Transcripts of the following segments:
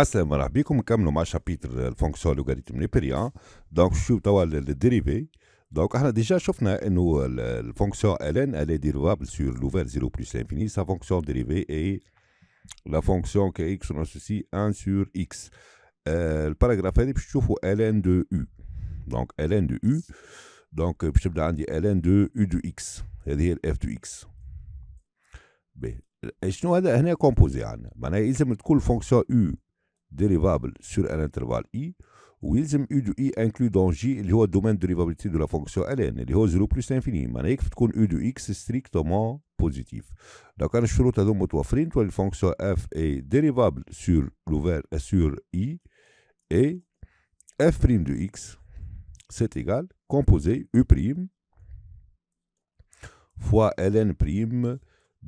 السلام مرحبا بكم. نكملوا مع شابيتر الفونكسيون لوغاريتم لي بيريان. دونك شو توا الديريفي. دونك احنا ديجا شفنا انه الفونكسيون ln elle est dérivable sur l'ouvert 0 plus l'infini. Sa fonction dérivée est la fonction kx on a ceci 1 sur x. الباراغراف هذه باش تشوفوا ln de u. دونك ln de u. دونك باش تبدا عندي ln de u de x. هذه هي f de x. باهي شنو هذا هنا كومبوزي عندنا؟ معناها يلزم تكون الفونكسيون u dérivable sur un intervalle i, où il y a u de i inclus dans j, il y a le domaine de dérivabilité de la fonction ln, il y a 0 plus l'infini. Maintenant, u de x est strictement positif. Donc, quand je route à l'homme autofrine, la fonction f est dérivable sur l'ouvert sur i, et f' de x, c'est égal, composé u' fois ln'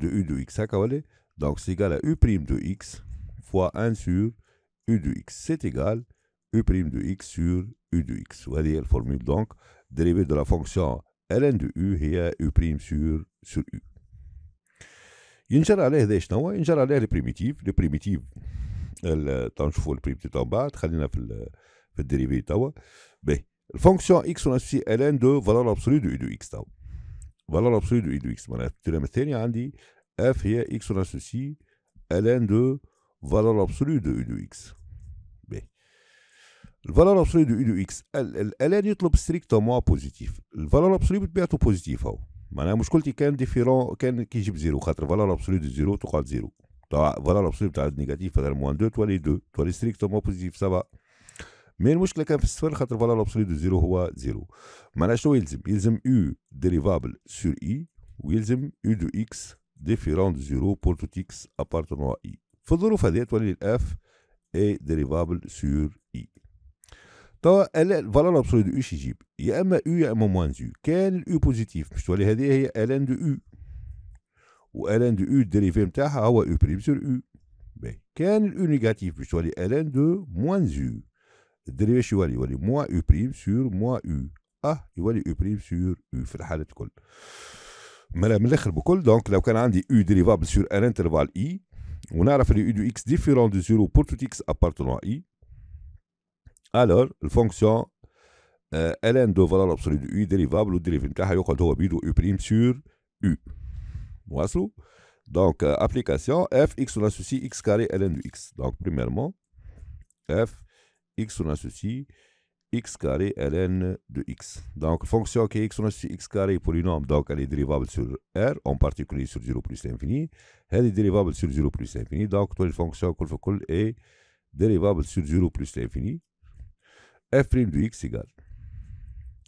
de u de x. Donc, c'est égal à u' de x fois 1 sur u de x, c'est égal u' de x sur u de x. Vous voyez la formule, donc, dérivée de la fonction ln de u, est u' sur u. ينجر عليه هذا شنو هو؟ ينجر عليه البريميتيف، البريميتيف تو نشوفوا البريميتيف تو من بعد، خلينا في الديريفي توا. باهي، الفونكسيون اكس اون اسوسي ln دو فالور ابسولي دو اي دو اكس توا. فالور ابسولي دو اي دو اكس، معناها في التيرم الثاني عندي اف هي اكس اون اسوسي ln دو valeur absolue de u de x. B. La valeur absolue de u de x, elle est strictement positive. La valeur absolue est positive. La difficulté différente, qui est 0. La valeur absolue de 0, tu as 0. La valeur absolue est négative, tu as moins 2, tu as les 2. Tu as strictement positif, ça va. Mais la valeur absolue de 0 est 0. Ils ont u dérivable sur i, ou ils ont u de x différent de 0 pour tout x appartenant à i. في الظروف هذه تولي الاف اي ديريفابل سور اي. توا الفالور ابسولي دو يو شي يجيب؟ يا اما يو يا اما موان يو. كان الاو بوزيتيف باش تولي هذه هي الان دو يو. والان دو يو الديريفي نتاعها هو يو بريم سور يو. باهي. كان الاو نيجاتيف باش تولي الان دو موان يو. الديريفي شو يولي؟ يولي موان يو بريم سور موان يو. يولي يو بريم سور يو في الحالة الكل. من الاخر بكل، دونك لو كان عندي يو ديريفابل سور ان انترفال اي. On a référé u de x différent de 0 pour tout x appartenant à i. Alors, la fonction ln de valeur absolue de u dérivable ou dérivée u' sur u. Donc, application f x on associe x carré ln de x. Donc, premièrement, f x on associe x carré ln de x. Donc, fonction qui est x, on associe x carré polynôme, donc elle est dérivable sur R, en particulier sur 0 plus l'infini. Elle est dérivable sur 0 plus l'infini, donc toute fonction est dérivable sur 0 plus l'infini. F' de x égale.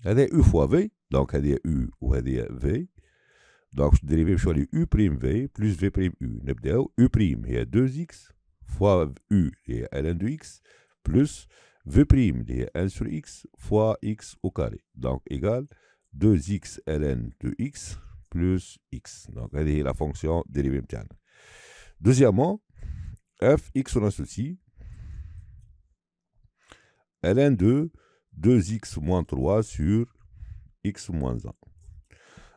Elle est u fois v, donc elle est u ou elle est v. Donc, je dérive, je choisis u' v plus v' u. U' est 2x fois u est ln de x plus v' est 1 sur x fois x au carré. Donc, égale 2x ln de x plus x. Donc, elle est la fonction dérivée. Deuxièmement, f x on associe ln de 2x moins 3 sur x moins 1.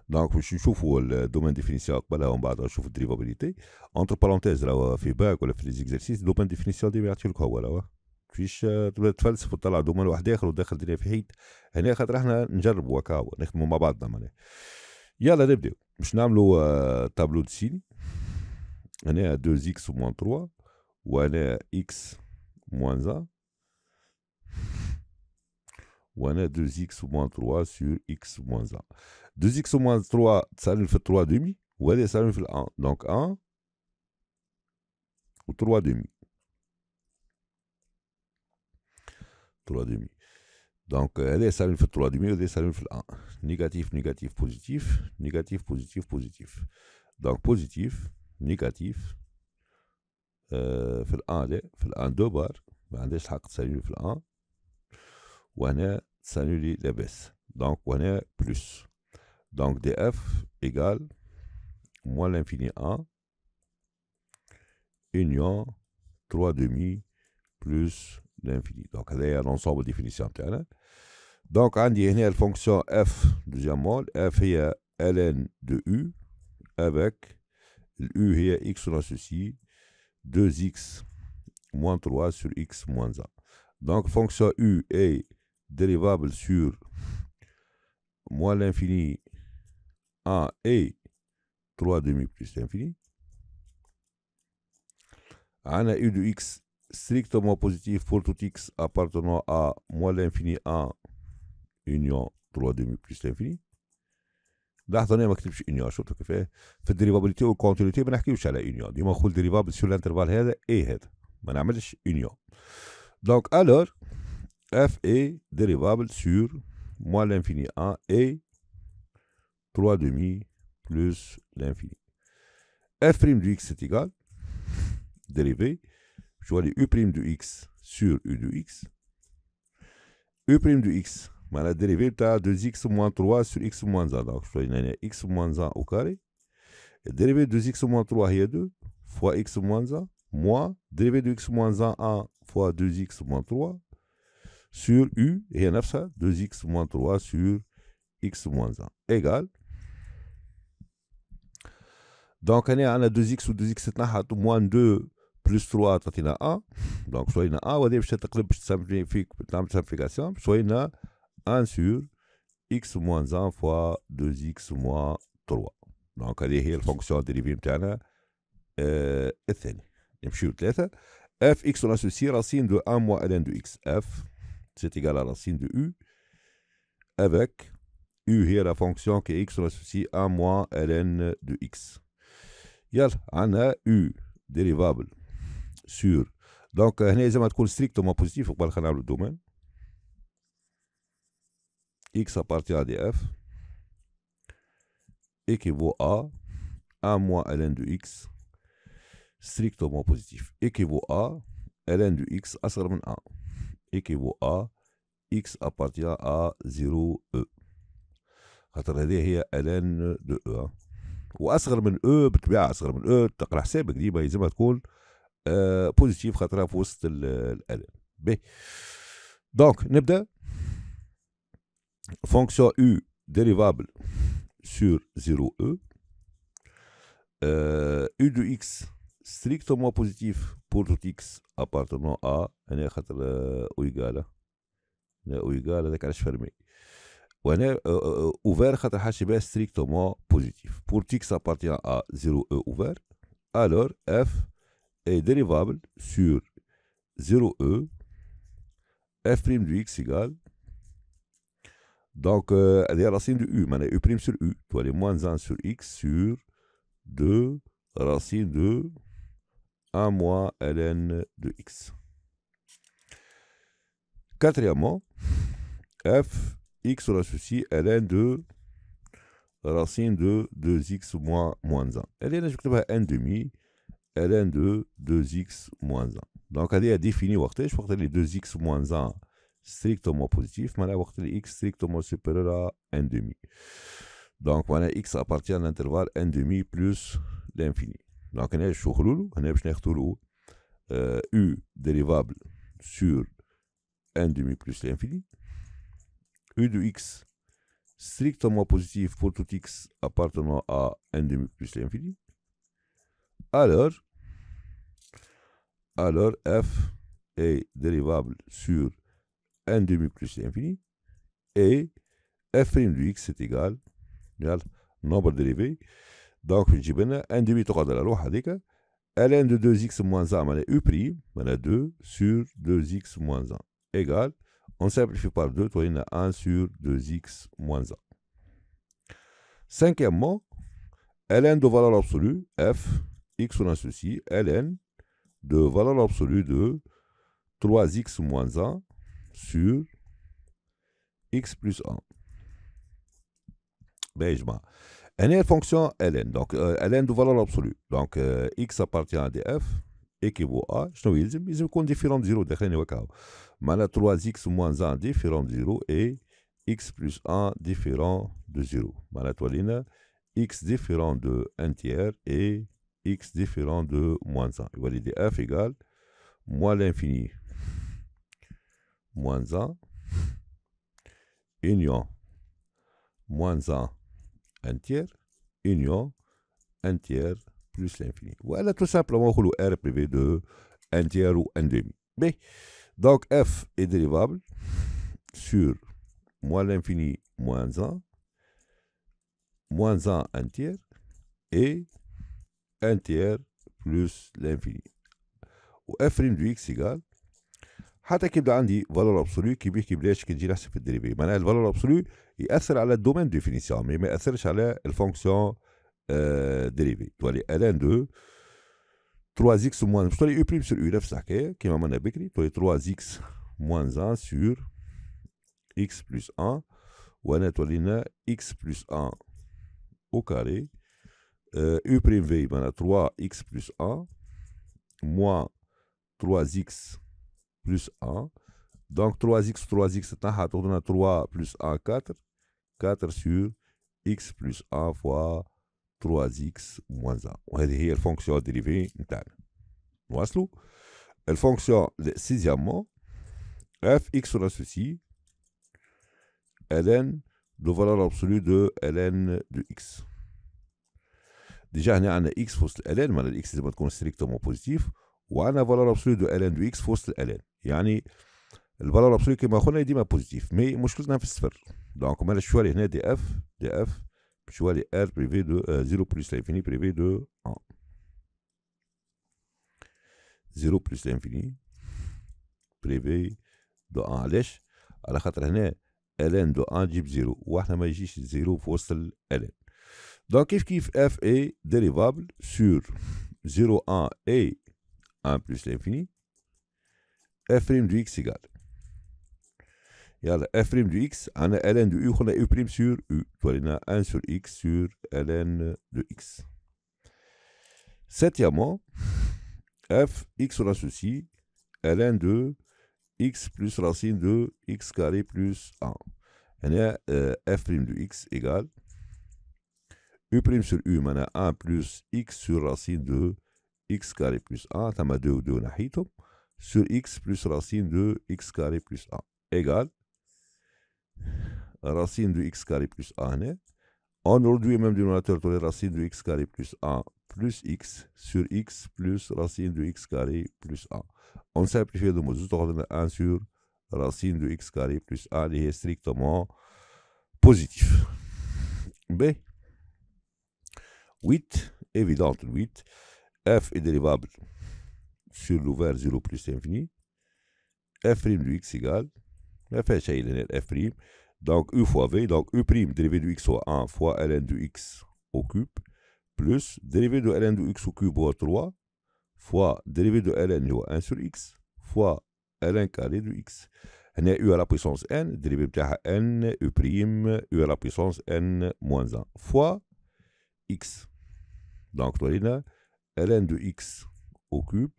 Donc, je chauffe le domaine définition, là, on va chauffer la dérivabilité. Entre parenthèses, là, on fait les exercices, le domaine définition des vertus, là. فيش تبدا تفلسف وتطلع دومين واحد اخر وداخل دنيا في حيط. هنا خاطر احنا نجربوا هكا نخدموا مع بعضنا معناها. يلا نبداو باش نعملوا تابلو دو سين. هنا 2x موان 3 وهنا x موان 1 وهنا 2x موان 3 سور x موان 1. 2x موان 3 تسالون في 3 دومي وهذا يسالون في 1. دونك 1 و 3 دومي. 3,5. Donc, elle est salée pour 3,5, elle est salée pour 1. Négatif, négatif, positif. Négatif, positif, positif. Donc, positif, négatif. Pour 1, elle est 1, 2 barres. Elle est salée pour 1. Ou elle est salée pour la baisse. Donc, elle est plus. Donc, df égale moins l'infini 1. Union 3,5 plus l'infini. Donc, c'est l'ensemble des définitions. Donc, on a la fonction f, deuxième mode, f est ln de u, avec l'u est x, on associe 2x moins 3 sur x moins 1. Donc, fonction u est dérivable sur moins l'infini 1 et 3/2 plus l'infini. On a u de x strictement positif pour tout x appartenant à moins l'infini 1 union 3/2 plus l'infini. لاحظوا انا ما كتبتش انيون. شفتوا كيفاه في الديريفابيليتي والكونتينيتي ما نحكيوش على انيون. ديما نقول ديريفابل سور الانترفال هذا اي هذا ما نعملش انيون. دونك الور اف اي ديريفابل سور موان لانفيني 1 اي 3 demi بلوس لانفيني. اف بريم دو اكس اتيكال ديريفي جوالي يو بريم دو اكس سور يو دو اكس. يو بريم دو اكس معناها الديريفي تاع 2x موان 3 سور x موان 1. دونك شوفوا هنا x موان 1 او كاري. الديريفي 2x موان 3 هي 2 فوا x موان 1 موان ديريفي دو x موان 1 1 فوا 2x موان 3 سور u هي نفسها 2x موان 3 سور x موان 1 ايكال. دونك هنا عندنا 2x و 2x تنحط موان 2 بلس 3 تعطينا 1. دونك شوفوا هنا 1 وهذه باش تقلب باش تسامبليفيك تعمل سامبليكاسيون. شوفوا هنا 1 sur x moins 1 fois 2x moins 3. Donc, elle est la fonction dérivée de la f x, on associe racine de 1 moins ln de x. f, c'est égal à racine de u, avec u est la fonction qui est x, on associe 1 moins ln de x. Yal, on a u dérivable sur. Donc, on a strictement positif, on va le domaine. X appartient à df équivaut à 1 moins ln de x strictement positif équivaut à ln de x asghar min 1 équivaut à x appartient à 0 e. خاطر هذه هي ln de e واصغر من e بالطبيعه اصغر من e تقرا حسابك ديما لازمها تكون بوزيتيف خاطرها في وسط الالان بي. دونك نبدا fonction u dérivable sur 0e. U de x strictement positif pour tout x appartenant à ou égal ouvert strictement positif pour x appartient à 0e ouvert. Alors f est dérivable sur 0e f' de x égale. Donc, elle est la racine de u, maintenant u' sur u, tu as les moins 1 sur x sur 2 racine de 1 moins ln de x. Quatrièmement, f, x, on associe ln de racine de 2x moins 1. Elle est là, je vais écrire 1 demi ln de 2x moins 1. Donc, elle est définie, je crois que les 2x moins 1 strictement positif, mais là, x strictement supérieur à 1/2. Donc, voilà, x appartient à l'intervalle 1/2 plus l'infini. Donc, on a u dérivable sur 1/2 plus l'infini. U de x strictement positif pour tout x appartenant à 1/2 plus l'infini. Alors, f est dérivable sur 1/2 plus l'infini et f' de x est égal nombre dérivé. Donc je dis 1/2 تقعد على روحها هذيك ln de 2x moins 1 معناها u' معناها 2 sur 2x moins 1 égale on simplifie par 2 tu as 1 sur 2x moins 1. Cinquièmement ln de valeur absolue f x on associe ln de valeur absolue de 3x moins 1 sur x plus 1. Bejma. Elle est la fonction ln. Donc, ln de valeur absolue. Donc, x appartient à df équivaut à. Je ne sais pas, ils ont différent de 0. Maintenant, 3x moins 1 différent de 0 et x plus 1 différent de 0. Maintenant, x différent de 1 tiers et x différent de moins 1. Vous voyez, df égale moins l'infini moins 1 union moins 1 1 tiers union 1 tiers plus l'infini. Voilà tout simplement le R privé de 1 tiers ou 1 demi. Mais, donc f est dérivable sur moins l'infini moins 1 1 tiers et 1 tiers plus l'infini. Ou f' du x égale حتى كيبدا عندي فالور ابسوليو كي بيحكي بلاش كي نجي نحسب في الديريفي، معناها الفالور ابسوليو ياثر على الدومين ديفينيسيون مي ما ياثرش على الفونكسيون ديريفي، تولي ال ان دو 3 اكس موان باش تولي او بريم سور او نفس الحكايه كيما عملنا بكري تولي 3 اكس موان 1 سور اكس بلس 1 وهنا تولينا اكس بلس 1 او كاري او بريم في معناها 3 اكس بلس 1 موان 3 اكس plus 1, donc 3x, 3x, c'est 3 plus 1, 4, 4 sur x plus 1 fois 3x moins 1. On a dit la fonction dérivée. La fonction, sixièmement, fx on associe ln de valeur absolue de ln de x. Déjà, on a x fois ln, mais x est strictement positif. وعنا فالور ابسولو دو ال ان دو اكس في وسط ال ان، يعني الفالور ابسولو كيما قلنا ديما بوزيتيف، مي مشكلتنا في الصفر، دونك مالا شوالي هنا دي اف شوالي ار بريفي دو زيرو بلس لانفيني بريفي دو 1 زيرو بلس لانفيني بريفي دو 1 علاش؟ على خاطر هنا ال ان دو 1 تجيب زيرو، وإحنا ما يجيش زيرو في وسط ال ان، دونك كيف اف اي ديريفابل سور زيرو 1 اي 1 plus l'infini, f' du x égale. Yalla, f' du x, on a ln de u, on a u' sur u. Donc, on a 1 sur x sur ln de x. Septièmement, f, x, on associe ln de x plus racine de x carré plus 1. On a f' du x égale u' sur u, on a 1 plus x sur racine de x carré plus 1, t'as ma 2 ou 2 nahitom, sur x plus racine de x carré plus 1, égale racine de x carré plus 1, on réduit même dénominateur, t'as racine de x carré plus 1 plus x sur x plus racine de x carré plus 1. On simplifie de mots, on a 1 sur racine de x carré plus 1, et est strictement positif. B, 8, évidente 8, f est dérivable sur l'ouvert 0 plus l'infini. F' du x égale. F'. Donc u fois v. Donc u' dérivée du x au 1 fois ln du x au cube. Plus dérivée de ln du x au cube au 3. Fois dérivée de ln au 1 sur x. Fois ln carré du x. On a u à la puissance n. Dérivée de n. U' à la puissance n moins 1. Fois x. Donc on ln de x au cube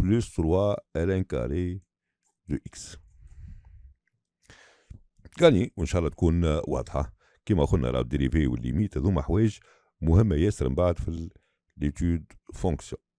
plus 3 ln carré de x. يعني وان شاء الله تكون واضحه كما قلنا راه الديريفي والليميت هذوما حوايج مهمه ياسر من بعد في ليتود فونكسيون.